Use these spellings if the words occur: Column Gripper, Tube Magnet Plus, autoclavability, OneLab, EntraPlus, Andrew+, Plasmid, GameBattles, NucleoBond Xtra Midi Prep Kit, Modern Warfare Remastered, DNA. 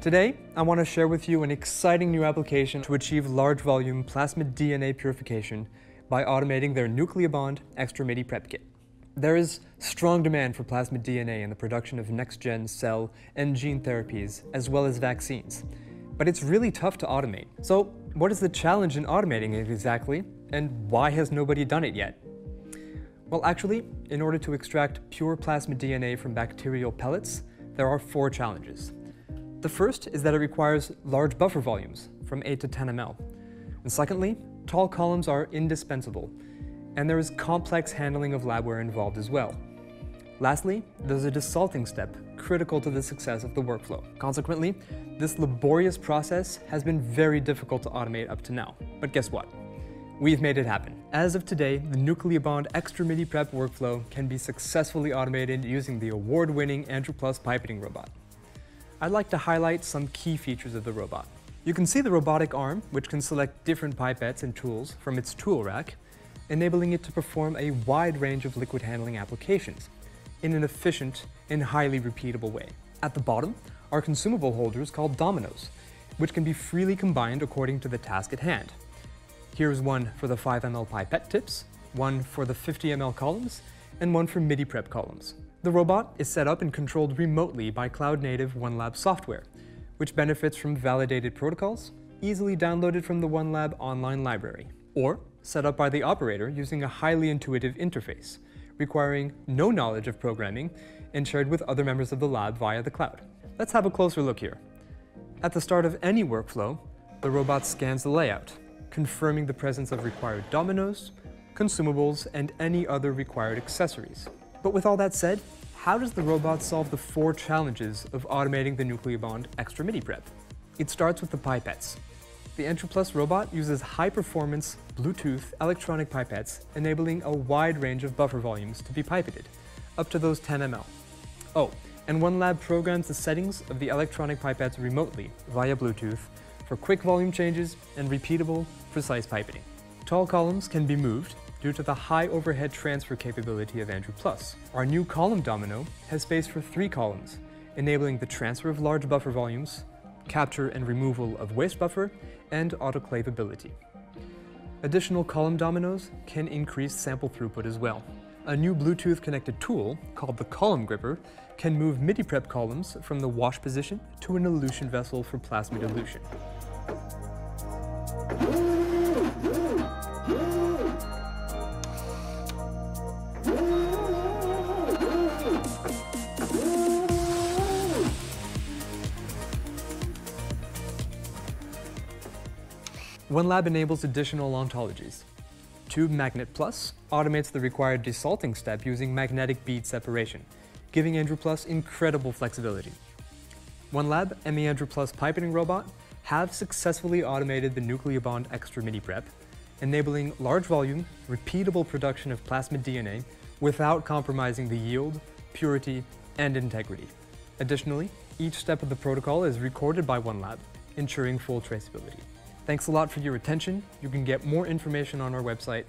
Today, I want to share with you an exciting new application to achieve large volume plasmid DNA purification by automating their NucleoBond Xtra Midi Prep Kit. There is strong demand for plasmid DNA in the production of next-gen cell and gene therapies, as well as vaccines. But it's really tough to automate. So what is the challenge in automating it exactly, and why has nobody done it yet? Well, actually, in order to extract pure plasmid DNA from bacterial pellets, there are four challenges. The first is that it requires large buffer volumes, from 8 to 10 ml. And secondly, tall columns are indispensable, and there is complex handling of labware involved as well. Lastly, there's a desalting step critical to the success of the workflow. Consequently, this laborious process has been very difficult to automate up to now. But guess what? We've made it happen. As of today, the NucleoBond Xtra Midi Prep workflow can be successfully automated using the award-winning Andrew+ pipetting robot. I'd like to highlight some key features of the robot. You can see the robotic arm, which can select different pipettes and tools from its tool rack, enabling it to perform a wide range of liquid handling applications in an efficient and highly repeatable way. At the bottom are consumable holders called dominoes, which can be freely combined according to the task at hand. Here's one for the 5 ml pipette tips, one for the 50 ml columns, and one for midi prep columns. The robot is set up and controlled remotely by cloud-native OneLab software, which benefits from validated protocols, easily downloaded from the OneLab online library, or set up by the operator using a highly intuitive interface, requiring no knowledge of programming and shared with other members of the lab via the cloud. Let's have a closer look here. At the start of any workflow, the robot scans the layout, confirming the presence of required dominoes, consumables, and any other required accessories. But with all that said, how does the robot solve the four challenges of automating the NucleoBond Xtra Midi Prep? It starts with the pipettes. The EntraPlus robot uses high-performance Bluetooth electronic pipettes, enabling a wide range of buffer volumes to be pipetted, up to those 10 ml. Oh, and OneLab programs the settings of the electronic pipettes remotely via Bluetooth for quick volume changes and repeatable, precise pipetting. Tall columns can be moved due to the high overhead transfer capability of Andrew+. Our new column domino has space for 3 columns, enabling the transfer of large buffer volumes, capture and removal of waste buffer, and autoclavability. Additional column dominoes can increase sample throughput as well. A new Bluetooth-connected tool, called the Column Gripper, can move midi prep columns from the wash position to an elution vessel for plasmid elution. OneLab enables additional ontologies. Tube Magnet Plus automates the required desalting step using magnetic bead separation, giving Andrew+ incredible flexibility. OneLab and the Andrew+ pipetting robot have successfully automated the NucleoBond Xtra Midi Prep, enabling large volume, repeatable production of plasmid DNA without compromising the yield, purity, and integrity. Additionally, each step of the protocol is recorded by OneLab, ensuring full traceability. Thanks a lot for your attention. You can get more information on our website